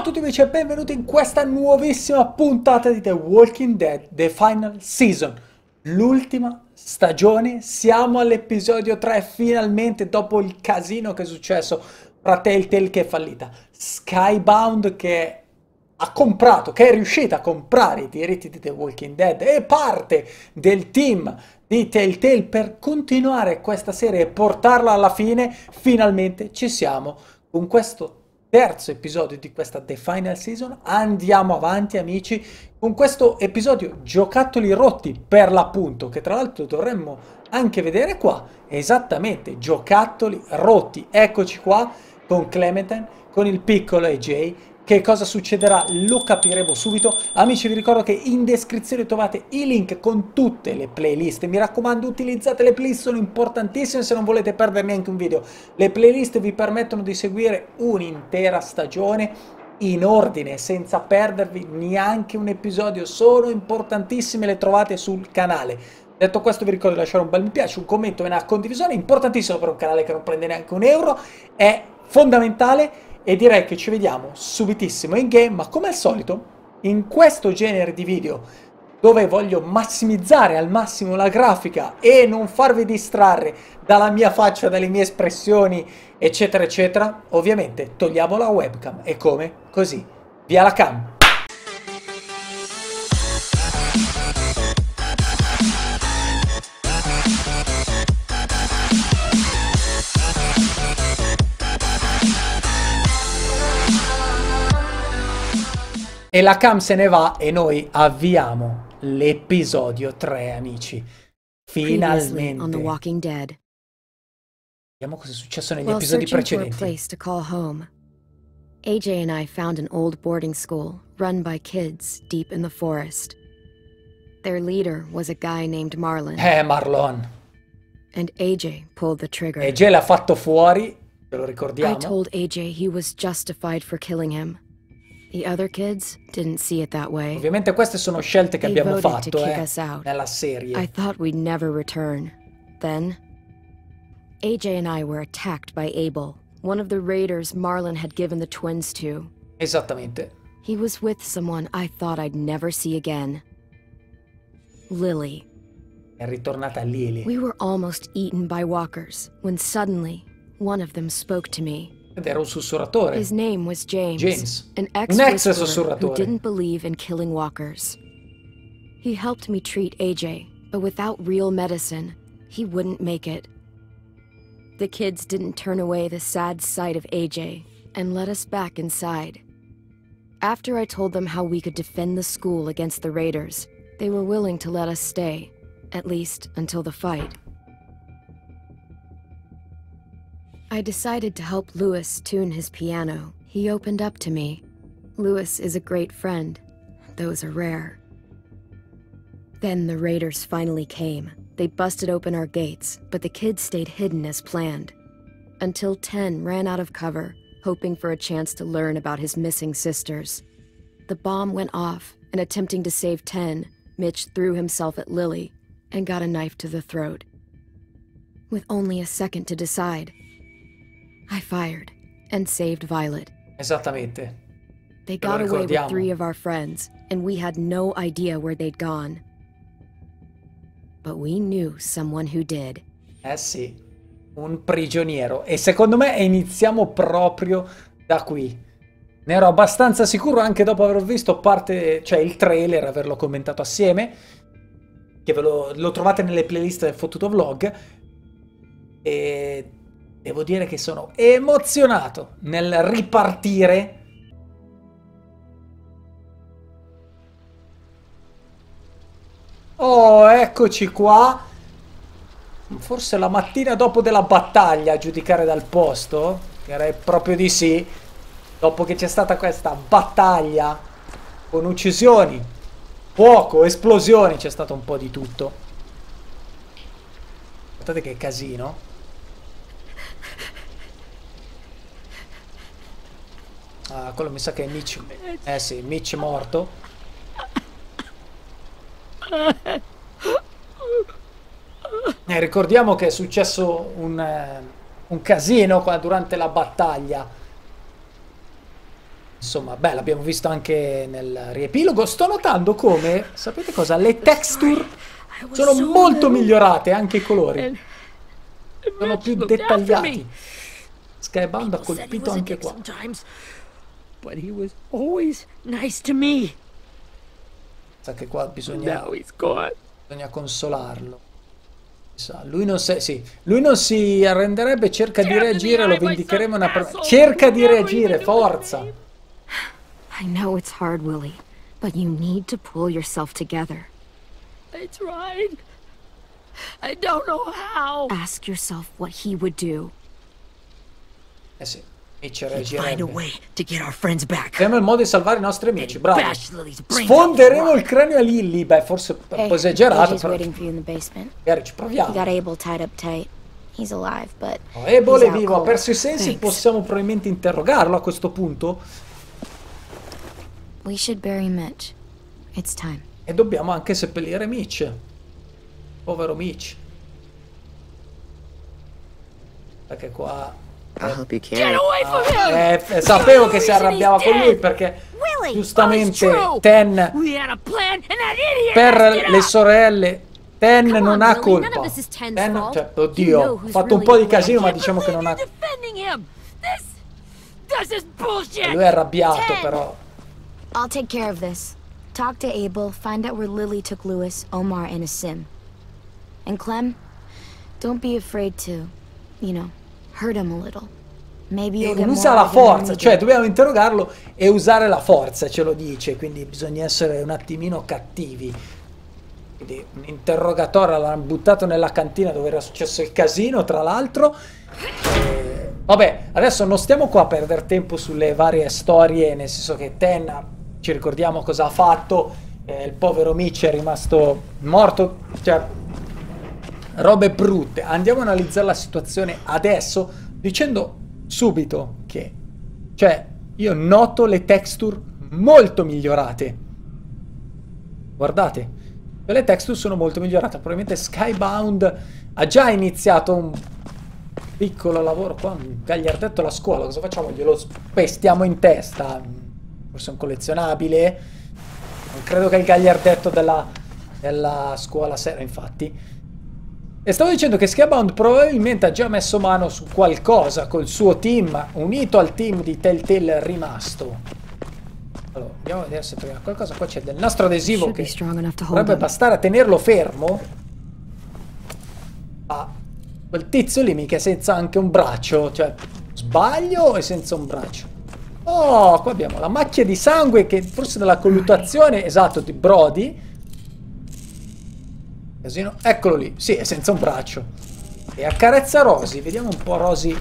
Ciao a tutti amici e benvenuti in questa nuovissima puntata di The Walking Dead, The Final Season, l'ultima stagione. Siamo all'episodio 3 finalmente, dopo il casino che è successo fra Telltale che è fallita, Skybound che ha comprato, che è riuscita a comprare i diritti di The Walking Dead e parte del team di Telltale per continuare questa serie e portarla alla fine. Finalmente ci siamo con questo terzo episodio di questa The Final Season. Andiamo avanti amici con questo episodio giocattoli rotti per l'appunto, che tra l'altro dovremmo anche vedere qua, esattamente, giocattoli rotti. Eccoci qua con Clementine, con il piccolo AJ. Che cosa succederà lo capiremo subito. Amici vi ricordo che in descrizione trovate i link con tutte le playlist. Mi raccomando, utilizzate le playlist, sono importantissime se non volete perdere neanche un video. Le playlist vi permettono di seguire un'intera stagione in ordine, senza perdervi neanche un episodio. Sono importantissime, le trovate sul canale. Detto questo vi ricordo di lasciare un bel mi piace, un commento e una condivisione, importantissimo per un canale che non prende neanche un euro. È fondamentale. E direi che ci vediamo subitissimo in game, ma come al solito in questo genere di video dove voglio massimizzare al massimo la grafica e non farvi distrarre dalla mia faccia, dalle mie espressioni eccetera eccetera, ovviamente togliamo la webcam e come? Così, via la cam! E la cam se ne va e noi avviamo l'episodio 3, amici. Finalmente. Vediamo cosa è successo negli episodi precedenti. AJ and I found an old boarding school run by kids deep in the forest. Their leader was a guy named Marlon. Marlon. And AJ pulled the trigger. AJ l'ha fatto fuori, ve lo ricordiamo. I told AJ he was justified for killing him. The other kids didn't see it that way. Ovviamente queste sono scelte che abbiamo fatto nella serie. I thought we'd never return. Then AJ and I were attacked by Abel, one of the raiders Marlon had given the twins to. Esattamente. He was with someone I thought I'd never see again. Lily. È ritornata Lily. We were almost eaten by walkers when suddenly one of them spoke to me. Era un sussurratore. His name was James. An ex sussurratore who didn't believe in killing walkers. He helped me treat AJ, but without real medicine, he wouldn't make it. The kids didn't turn away the sad sight of AJ and let us back inside. After I told them how we could defend the school against the raiders, they were willing to let us stay, at least until the fight. I decided to help Louis tune his piano. He opened up to me. Louis is a great friend. Those are rare. Then the raiders finally came. They busted open our gates, but the kids stayed hidden as planned. Until Ten ran out of cover, hoping for a chance to learn about his missing sisters. The bomb went off, and attempting to save Ten, Mitch threw himself at Lily and got a knife to the throat. With only a second to decide, I fired and saved Violet. Esattamente. They got away with 3 of our friends, and we had no idea where they'd gone. But we knew someone who did. Eh sì, un prigioniero. E secondo me iniziamo proprio da qui. Ne ero abbastanza sicuro anche dopo aver visto parte, cioè il trailer, averlo commentato assieme, che ve lo trovate nelle playlist del fottuto vlog. E devo dire che sono emozionato nel ripartire. Oh, eccoci qua. Forse la mattina dopo della battaglia, a giudicare dal posto. Direi proprio di sì. Dopo che c'è stata questa battaglia con uccisioni, fuoco, esplosioni, c'è stato un po' di tutto. Guardate che casino. Ah, quello mi sa che è Mitch. Eh sì, Mitch morto. E ricordiamo che è successo un casino qua durante la battaglia. Insomma, beh, l'abbiamo visto anche nel riepilogo. Sto notando come, sapete cosa? Le texture sono molto migliorate, anche i colori. Sono più dettagliati. Skybound ha colpito anche qua. Sa che qua bisogna consolarlo. Lui non si arrenderebbe, cerca di reagire, lo vendicheremo una parola. Cerca di reagire, forza! I know it's hard, Willy, but you need to pull yourself together. I tried. I don't know how. Ask yourself what he would do. He'd find a way to get our friends back. Troveremo il modo di salvare i nostri amici, bravo. Sfonderemo il cranio a Lily, beh, forse un po' esagerato, però. Magari ci proviamo. Got Abel tied up tight. He's alive, but Abel è vivo, ha perso i sensi, possiamo probabilmente interrogarlo a questo punto. We should bury Mitch. It's time. E dobbiamo anche seppellire Mitch. Povero Mitch. Perché qua sapevo che si arrabbiava con lui perché giustamente Ten per le sorelle non ha colpa. Ten, cioè, oddio, ha fatto un po' di casino, ma diciamo che non ha. E lui è arrabbiato però. I'll take care of this. Talk to Abel, find out where Lily took Louis, Omar, and Asim. And Clem, don't be afraid to, you know, hurt him a little. Maybe you'll get more. Usa la forza, cioè dobbiamo interrogarlo e usare la forza, ce lo dice, quindi bisogna essere un attimino cattivi. Quindi un interrogatorio l'hanno buttato nella cantina dove era successo il casino, tra l'altro. Vabbè, adesso non stiamo qua a perdere tempo sulle varie storie, nel senso che Ten, ci ricordiamo cosa ha fatto, il povero Mitch è rimasto morto, cioè robe brutte. Andiamo a analizzare la situazione adesso dicendo subito che, cioè, io noto le texture molto migliorate, guardate, le texture sono molto migliorate. Probabilmente Skybound ha già iniziato un piccolo lavoro qua, un gagliardetto alla scuola. Cosa facciamo? Glielo pestiamo in testa? Forse un collezionabile. Non credo che il gagliardetto della scuola sera, infatti. E stavo dicendo che Skybound probabilmente ha già messo mano su qualcosa col suo team, unito al team di Telltale rimasto. Allora, andiamo a vedere se troviamo qualcosa. Qua c'è del nastro adesivo che dovrebbe bastare a tenerlo fermo. Ah, quel tizio lì mica è senza anche un braccio. Cioè, sbaglio e senza un braccio. Oh, qua abbiamo la macchia di sangue che forse dalla colluttazione, esatto, di Brody. Casino. Eccolo lì, sì, è senza un braccio. E accarezza Rosy, vediamo un po' Rosy.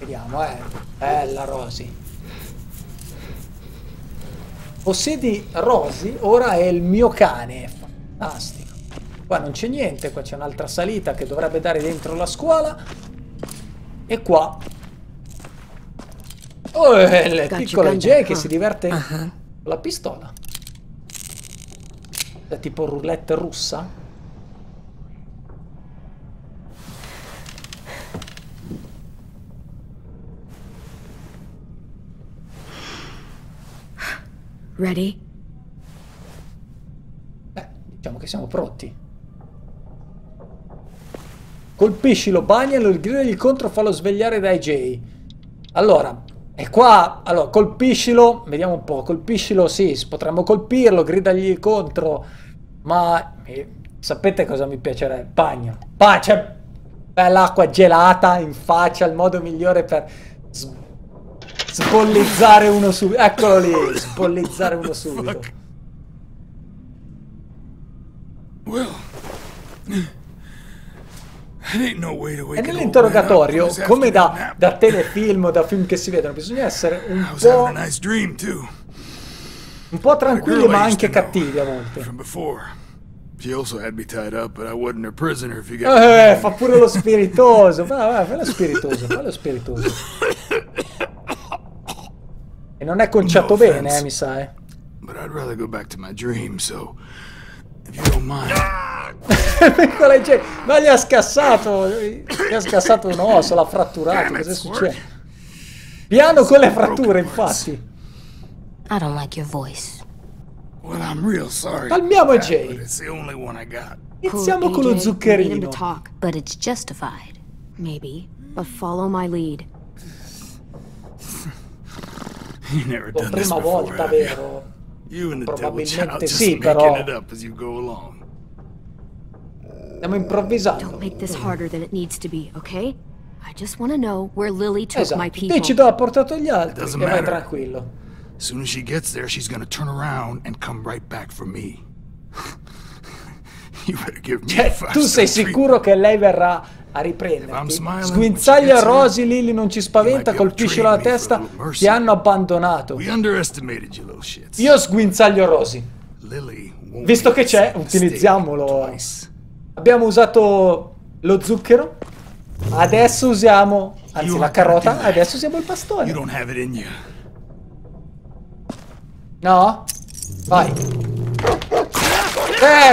Vediamo, bella Rosy. Possedi Rosy, ora è il mio cane, fantastico. Qua non c'è niente, qua c'è un'altra salita che dovrebbe dare dentro la scuola. E qua... oh, il piccolo AJ che si diverte con la pistola. È tipo roulette russa. Ready? Beh, diciamo che siamo pronti. Colpiscilo, bagnalo, il grido di incontro fallo svegliare da AJ. Allora... e qua, allora, colpiscilo, vediamo un po', colpiscilo, sì, potremmo colpirlo, gridagli contro, ma sapete cosa mi piacerebbe? Bagno, pace, bella acqua gelata in faccia, il modo migliore per sbollizzare uno subito, eccolo lì, sbollizzare uno subito. Well, e nell'interrogatorio, come da telefilm o da film che si vedono, bisogna essere un po' tranquilli ma anche cattivi a volte. Fa pure lo spiritoso, fai lo spiritoso, fai lo spiritoso. E non è conciato bene, mi sa, But I'd rather go back to my dream, so... ma gli ha scassato un osso, l'ha fratturato, cos'è successo? Piano con le fratture, infatti. I don't like your voice. Well, I'm real sorry. Calmiamo AJ. Iniziamo con lo zuccherino. But it's justified. Maybe, but follow my lead. La prima volta, vero? Probabilmente sì, però. Stiamo improvvisando. Don't make this harder than it needs to be, okay? I just want to know where Lily took my people. Decido, ha portato gli altri, e vai tranquillo. Soon as she gets there, she's gonna turn around and come right back for me. You better give me a five. Tu sei sicuro che lei verrà a riprenderti? Sguinzaglia Rosy, Lily non ci spaventa, colpisci la testa, ti hanno abbandonato. Io sguinzaglio Rosy. Visto che c'è, utilizziamolo. Abbiamo usato lo zucchero. Adesso usiamo, anzi la carota, adesso usiamo il bastone. No? Vai.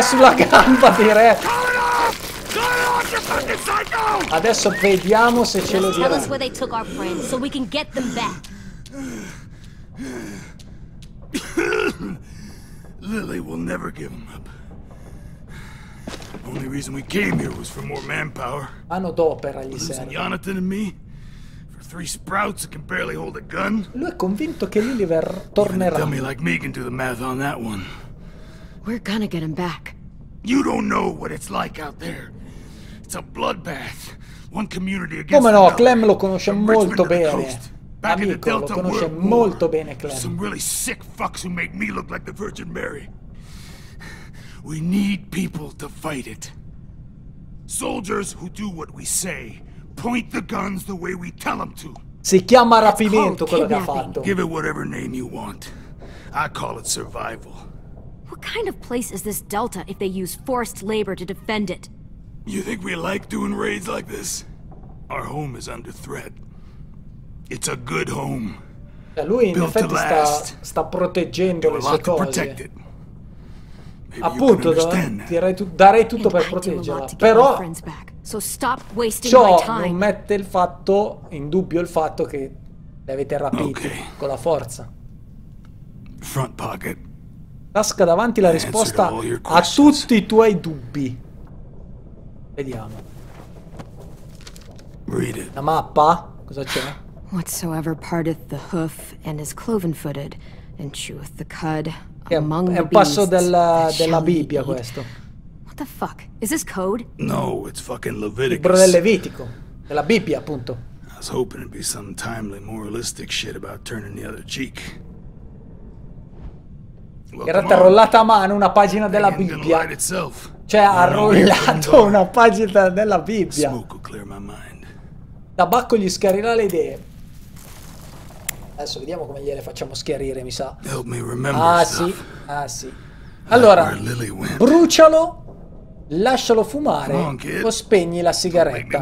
Sulla gamba direi. Adesso vediamo se ce lo dirà. Lily will never give them up. The only reason we came here was for more manpower. Mano d'opera gli serve. Jonathan and me. Lui è convinto che Lily tornerà. Come no, Clem lo conosce molto bene. Amico, lo conosce molto bene Clem. Some really sick fucks who make me look like the Virgin Mary. We need people to fight it. Soldiers who do what we say. Point the guns the way we tell them to. Si chiama rapimento quello che ha fatto. Give it whatever name you want. I call it survival. What kind of place is this Delta if they use forced labor to defend it? You think we like doing raids like this? Our home is under threat. It's a good home. Lui in effetti sta proteggendo le sue cose. Appunto, darei tutto per proteggerla, però ciò non mette il fatto in dubbio il fatto che li avete rapiti con la forza. Tasca davanti la risposta a tutti i tuoi dubbi. Vediamo. La mappa? Cosa c'è? Whatsoever parteth the hoof and is cloven-footed and cheweth the cud. È un passo della Bibbia questo. What the fuck? Is this code? No, it's fucking Leviticus. Libro del Levitico, della Bibbia, appunto. I was hoping it'd be some timely moralistic shit about turning the other cheek. Era arrollata a mano una pagina della Bibbia. Cioè ha arrollato una pagina della Bibbia. Tabacco gli schiarirà le idee. Adesso vediamo come gliele facciamo schiarire, mi sa. Ah sì, ah sì. Allora, brucialo, lascialo fumare o spegni la sigaretta.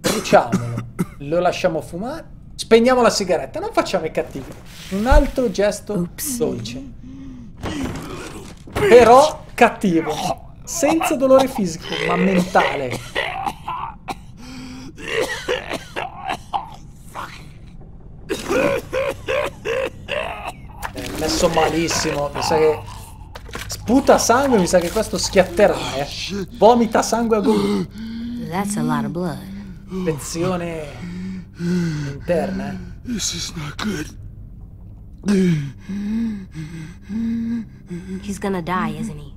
Bruciamolo, lo lasciamo fumare, spegniamo la sigaretta, non facciamo i cattivi. Un altro gesto dolce. Però cattivo, senza dolore fisico, ma mentale. Messo malissimo, mi sa che sputa sangue, mi sa che questo schiatterà, vomita sangue a gola. That's a lot of blood. Infezione interna. This is not good. He's gonna die, isn't he?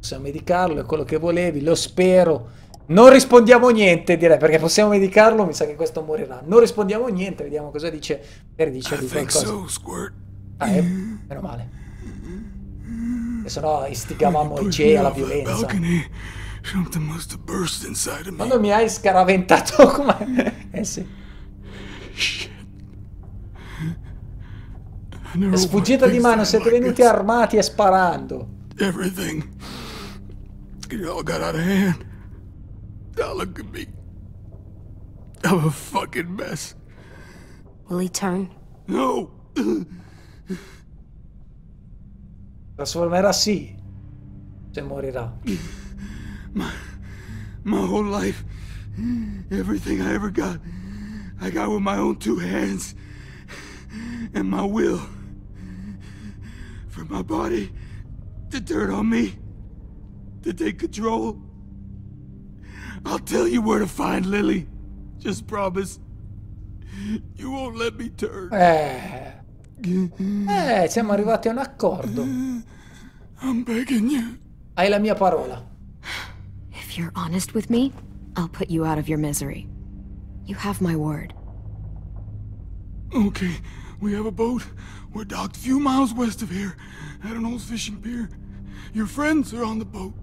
Possiamo medicarlo, è quello che volevi, lo spero. Non rispondiamo niente, direi, perché possiamo medicarlo, mi sa che questo morirà. Non rispondiamo niente, vediamo cosa dice. Per dice di qualcosa. Meno male. E se no istigavamo AJ alla violenza. Quando mi hai scaraventato come... sì. È sfuggita di mano, siete venuti armati e sparando. Everything. It all got out of hand. Now look at me. I'm a fucking mess. Will he turn? No. Trasformerà sì. Se morirà. My whole life, everything I ever got, I got with my own two hands and my will. For my body, the dirt on me, that they control. I'll tell you where to find Lily. Just promise you won't let me turn. Siamo arrivati a un accordo. I'm begging you. Hai la mia parola. If you're honest with me, I'll put you out of your misery. You have my word. Okay, we have a boat. We're docked a few miles west of here, at an old fishing pier. Your friends are on the boat.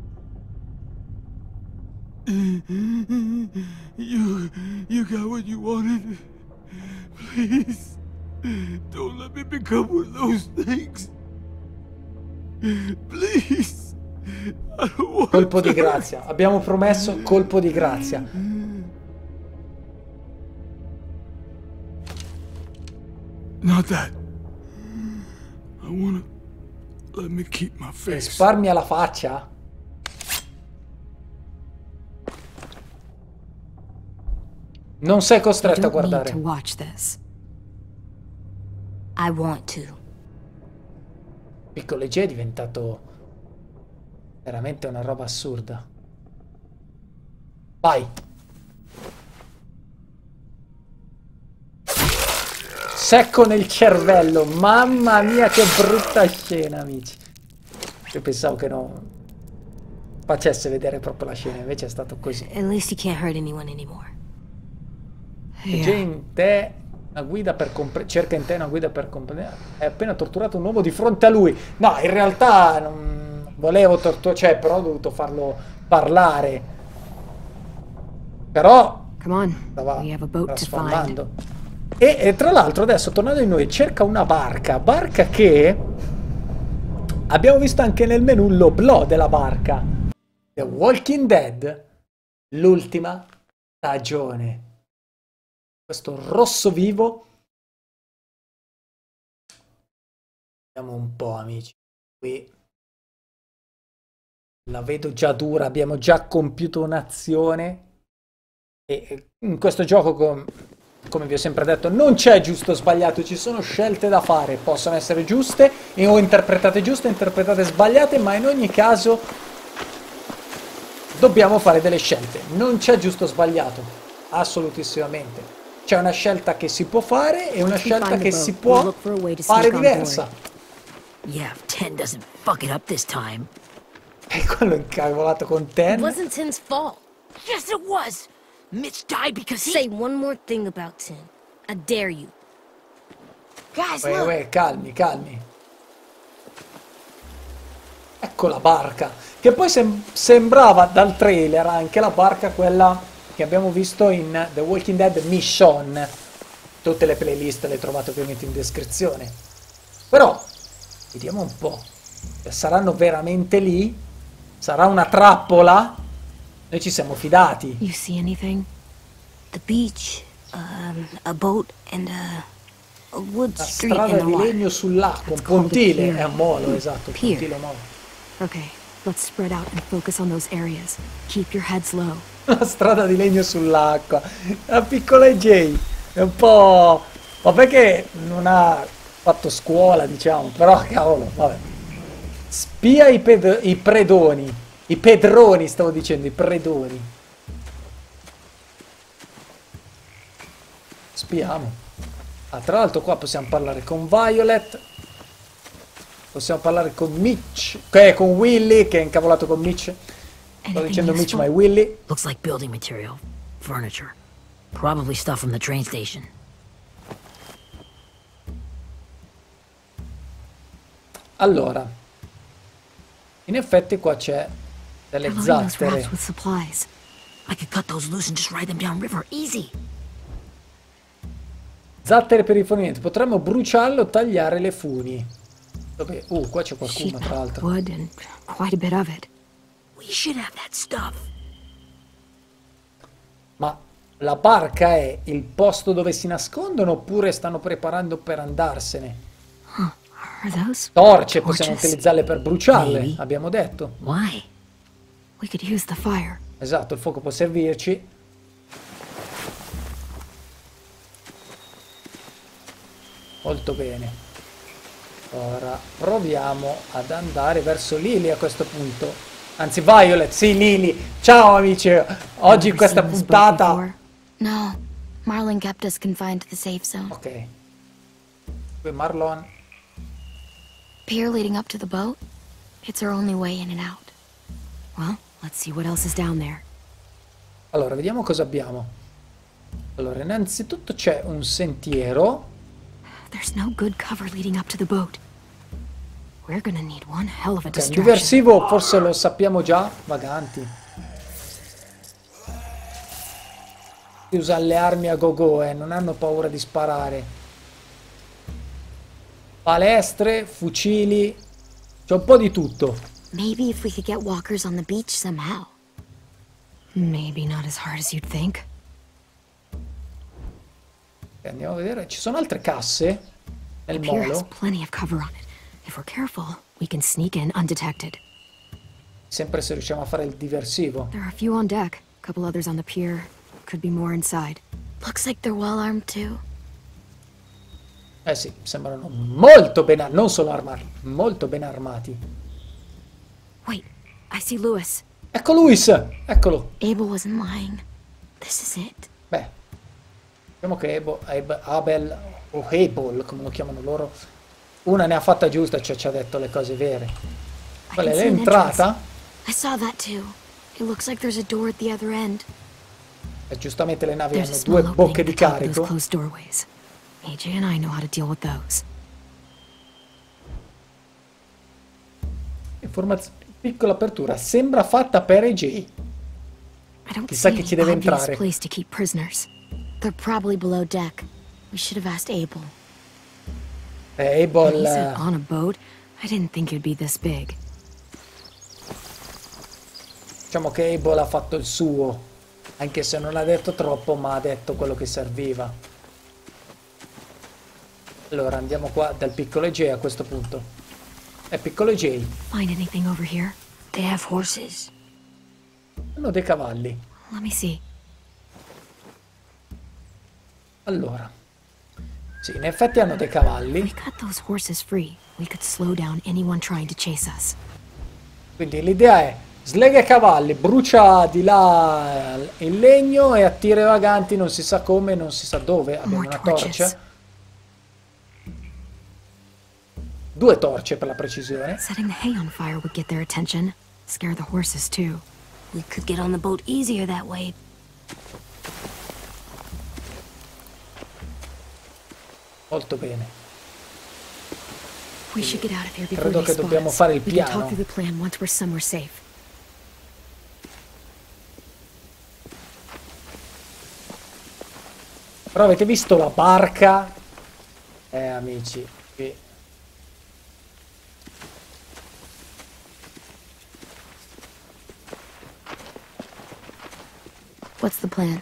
You got what you wanted. Please, don't let me become one of those things. Please. Colpo di grazia. Abbiamo promesso colpo di grazia. Not that. I wanna... Let me keep my face. Risparmia la faccia. Non sei costretto a guardare. Piccolo AJ è diventato veramente una roba assurda. Vai. Secco nel cervello, mamma mia che brutta scena, amici. Io pensavo che non facesse vedere proprio la scena, invece è stato così. Gente, una guida per cerca in te una guida per comprendere. Hai appena torturato un uomo di fronte a lui. No, in realtà non volevo torturare, cioè, però ho dovuto farlo parlare. Però stava trasformando. E tra l'altro adesso, tornando in noi, cerca una barca. Barca che abbiamo visto anche nel menu l'oblò della barca. The Walking Dead, l'ultima stagione. Questo rosso vivo. Vediamo un po', amici. Qui la vedo già dura, abbiamo già compiuto un'azione. E in questo gioco... Come vi ho sempre detto, non c'è giusto o sbagliato, ci sono scelte da fare, possono essere giuste o interpretate giuste, interpretate sbagliate, ma in ogni caso dobbiamo fare delle scelte. Non c'è giusto o sbagliato, assolutissimamente. C'è una scelta che si può fare e una scelta che si può fare diversa. E quello incavolato con Ten. Mitch died because he... Say one more thing about Ten. I dare you. Guys, look. Calmi, calmi. Ecco la barca. Che poi sembrava dal trailer anche la barca quella che abbiamo visto in The Walking Dead Mission. Tutte le playlist le trovate ovviamente in descrizione. Però, vediamo un po'. Saranno veramente lì? Sarà una trappola? Noi ci siamo fidati. You see anything? The beach, a boat and a wood street. La strada di legno sull'acqua, un pontile, è un molo, esatto, un pontile molo. Okay, let's spread out and focus on those areas. Keep your heads low. La strada di legno sull'acqua. La piccola AJ è un po', vabbè che non ha fatto scuola, diciamo, però cavolo, vabbè. Spia i predoni. I pedroni, stavo dicendo, i predoni. Spiamo. Ah, tra l'altro qua possiamo parlare con Violet. Possiamo parlare con Mitch. Con Willy, che è incavolato con Mitch. Stavo dicendo Mitch, ma è Willy. Looks like building material. Furniture. Probably stuff from the train station. Allora. In effetti qua c'è... delle zattere. Zattere per i fornimenti. Potremmo bruciarlo o tagliare le funi. Dove... qua c'è qualcuno, tra l'altro. Ma la barca è il posto dove si nascondono oppure stanno preparando per andarsene? Torce, possiamo utilizzarle per bruciarle, abbiamo detto. Why? We could use the fire. Esatto, il fuoco può servirci. Molto bene. Ora proviamo ad andare verso Lily a questo punto. Anzi, Violet, sì, Lily. Ciao amici. Oggi in questa puntata... No, Marlon kept us confined to the safe zone. Ok. Qui Marlon. Pier leading up to the boat. It's our only way in and out. Well, let's see what else is down there. Allora, vediamo cosa abbiamo. Allora, innanzitutto c'è un sentiero. There's no good cover leading up to the boat. We're gonna need one hell of a distraction. Diversivo, forse lo sappiamo già, vaganti. Si usa le armi a go-go, non hanno paura di sparare. Palestre, fucili, c'è un po' di tutto. Maybe if we could get walkers on the beach somehow. Maybe not as hard as you'd think. Andiamo a vedere, ci sono altre casse nel molo. Sempre se riusciamo a fare il diversivo. Eh sì, sembrano molto ben armati, non solo armati, molto ben armati. Wait, I see Louis. Ecco Louis, eccolo. Abel wasn't lying. This is it. Beh. Diciamo che Abel o Abel, come lo chiamano loro, una ne ha fatta giusta, cioè ci ha detto le cose vere. Qual è l'entrata? E giustamente le navi hanno due bocche di carico. AJ and I know how to deal with those. Informazione, piccola apertura, sembra fatta per AJ. Chissà che ci deve entrare. They're probably below deck. We should have asked Abel. Abel on a boat. I didn't think it'd be this big. Diciamo che Abel ha fatto il suo, anche se non ha detto troppo, ma ha detto quello che serviva. Allora andiamo qua dal piccolo AJ a questo punto. È piccolo AJ. Find anything over here? They have horses. Hanno dei cavalli. Let me see. Allora, sì, in effetti hanno dei cavalli. Quindi l'idea è slega i cavalli, brucia di là il legno e attira i vaganti, non si sa come, non si sa dove. Abbiamo una torcia. Due torce per la precisione. Setting the hay on fire would get their attention, scare the horses too. We could get on the boat easier that way. Molto bene. Quindi, credo che dobbiamo fare il piano. Però avete visto la barca? Amici. Qui. What's the plan?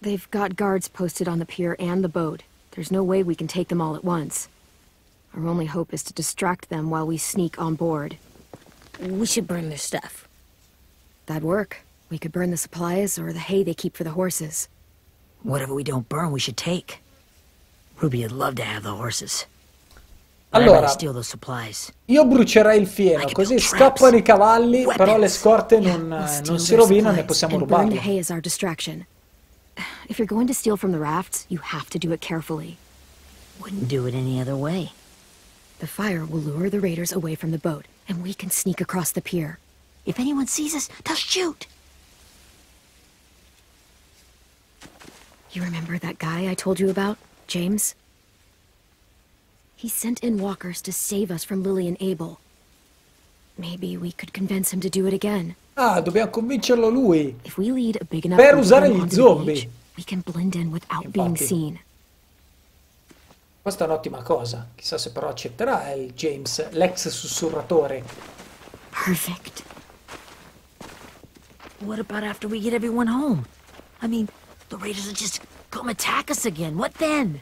They've got guards posted on the pier and the boat. There's no way we can take them all at once. Our only hope is to distract them while we sneak on board. We should burn their stuff. That'd work. We could burn the supplies or the hay they keep for the horses. Whatever we don't burn, we should take. Ruby would love to have the horses. Allora, io brucerei il fieno, così scappano i cavalli, però le scorte non si rovinano e possiamo rubarle. If you're going to steal from the rafts, you have to do it carefully. Wouldn't do it any other way. The fire will lure the raiders away from the boat, and we can sneak across the pier. If anyone sees us, they'll shoot. You remember that guy I told you about, James? He sent in walkers to save us from Lily and Abel. Maybe we could convince him to do it again. Ah, dobbiamo convincerlo lui per usare gli zombie. Infatti, questa è un'ottima cosa. Chissà se però accetterà il James, l'ex sussurratore. Perfect. What about after we get everyone home? I mean, the raiders will just come attack us again. What then?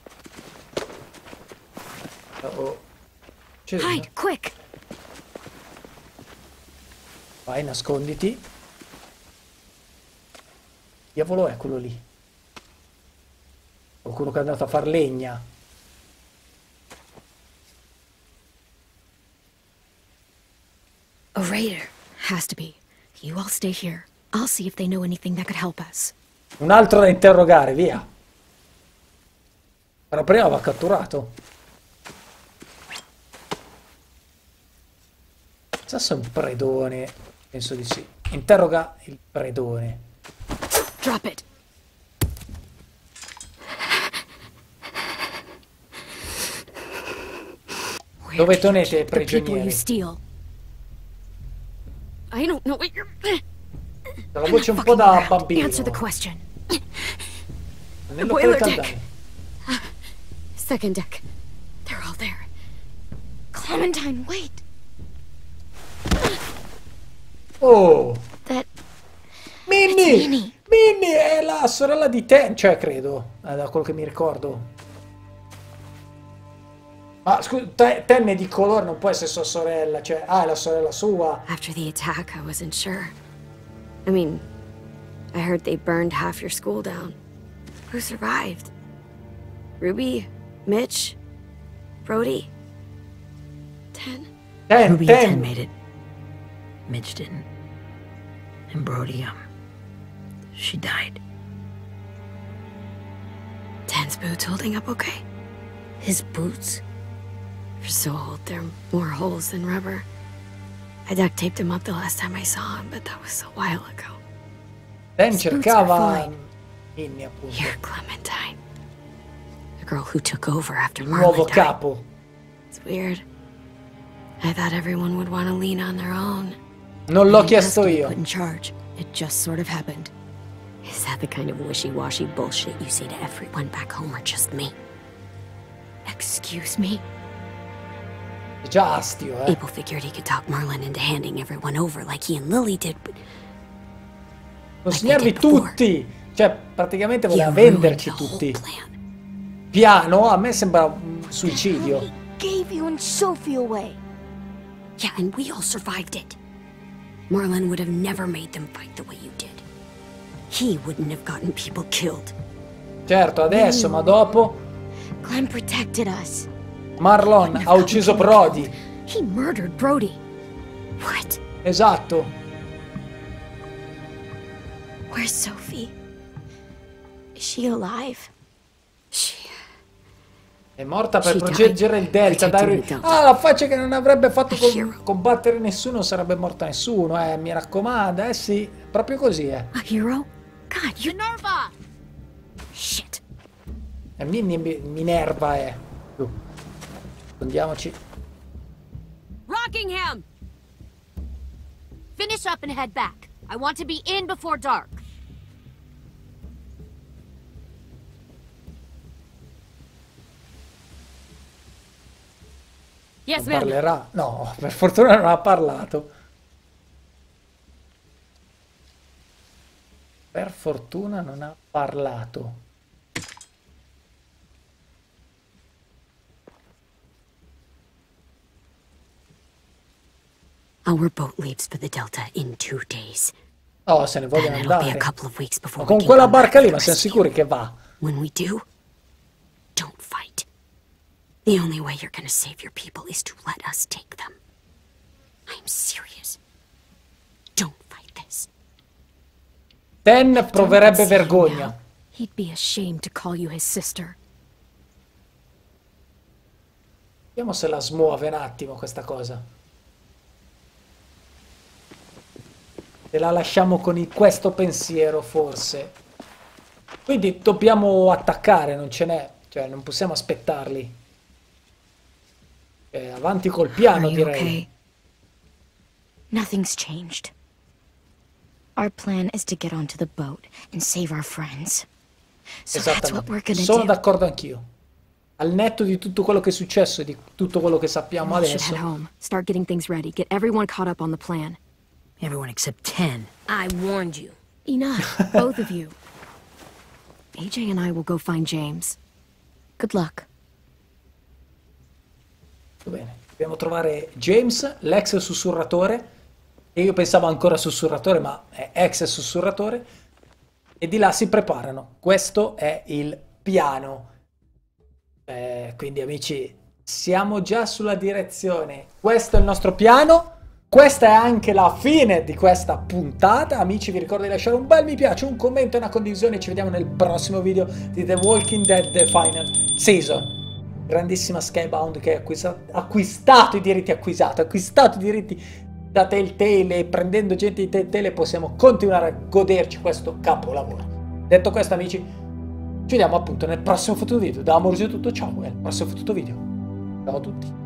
Hide, quick. Vai, nasconditi. Diavolo è quello lì? Qualcuno che è andato a far legna. A raider has to be. You all stay here. I'll see if they know anything that could help us. Un altro da interrogare, via. Però prima va catturato. Chissà se è un predone. Penso di sì. Interroga il predone. Drop it. Dove tenete i prigionieri? La voce un po' da bambino. Nel boiler deck. Second deck. They're all there. Clementine, wait. Oh. Minnie. Minnie è la sorella di Ten, cioè credo, da quello che mi ricordo. Ma scusa, Ten è di colore, non può essere sua sorella, cioè, ah, è la sorella sua. After the attack, I wasn't sure. I mean, I heard they burned half your school down. Who survived? Ruby, Mitch, Brody, Ten. Ruby and Ten made it. Mitch didn't. And Brody, she died. Ten's boots holding up okay? His boots? They're so old, there are more holes than rubber. I duct taped him up the last time I saw him, but that was a while ago. Then cercava Minnie, appunto. Here, Clementine. The girl who took over after Marlon died. It's weird. I thought everyone would want to lean on their own. Non l'ho chiesto io. In charge. It just sort of happened. Is that the kind of wishy-washy bullshit you say to everyone back home or just me? Excuse me? Già astio, eh. Abel figured he could talk Marlon into handing everyone over like he and Lily did, but... Consegnarvi tutti! Cioè, praticamente voleva venderci tutti. Piano, a me sembra un suicidio. He gave you and Sophie away. Yeah, and we all survived it. Marlon would have never made them fight the way you did. He wouldn't have gotten people killed. Certo, adesso, ma dopo... Clem protected us. Marlon ha ucciso Brody. He murdered Brody. What? Esatto. Where's Sophie? Is she alive? She... È morta per proteggere il Delta. Ah, la faccia che non avrebbe fatto combattere nessuno, sarebbe morta nessuno, mi raccomanda, sì, proprio così, A hero? God, you Minerva! Shit. Minerva è. Andiamoci. Rockingham. Finish up and head back. I want to be in before dark. Yes, non parlerà. No, per fortuna non ha parlato. Per fortuna non ha parlato. Our boat leaves for the Delta in 2 days. Oh, se ne vogliono andare. Ma con quella barca lì, ma siamo sicuri che va? When we do, don't fight. The only way you're gonna save your people is to let us take them. I'm serious. Don't fight this. Ten proverebbe vergogna. He'd be ashamed to call you his sister. Vediamo se la smuove un attimo questa cosa. Te la lasciamo con questo pensiero, forse. Quindi dobbiamo attaccare, non ce n'è. Cioè, non possiamo aspettarli. Avanti col piano, direi. Nothing's changed. Our plan is to get onto the boat and save our friends. Esattamente. Sono d'accordo anch'io. Al netto di tutto quello che è successo e di tutto quello che sappiamo adesso. Start getting things ready. Get everyone caught up on the plan. Everyone except Ten. I warned you. Enough, both of you. AJ and I will go find James. Good luck. Bene, dobbiamo trovare James, l'ex sussurratore, e io pensavo ancora sussurratore, ma è ex sussurratore, e di là si preparano. Questo è il piano. Quindi amici, siamo già sulla direzione, questo è il nostro piano. Questa è anche la fine di questa puntata. Amici, vi ricordo di lasciare un bel mi piace, un commento e una condivisione. Ci vediamo nel prossimo video di The Walking Dead The Final Season. Grandissima Skybound che ha acquistato i diritti, da Telltale, e prendendo gente di Telltale possiamo continuare a goderci questo capolavoro. Detto questo amici, ci vediamo appunto nel prossimo fottuto video. Da amonrouge è tutto, ciao e al prossimo fottuto video. Ciao a tutti.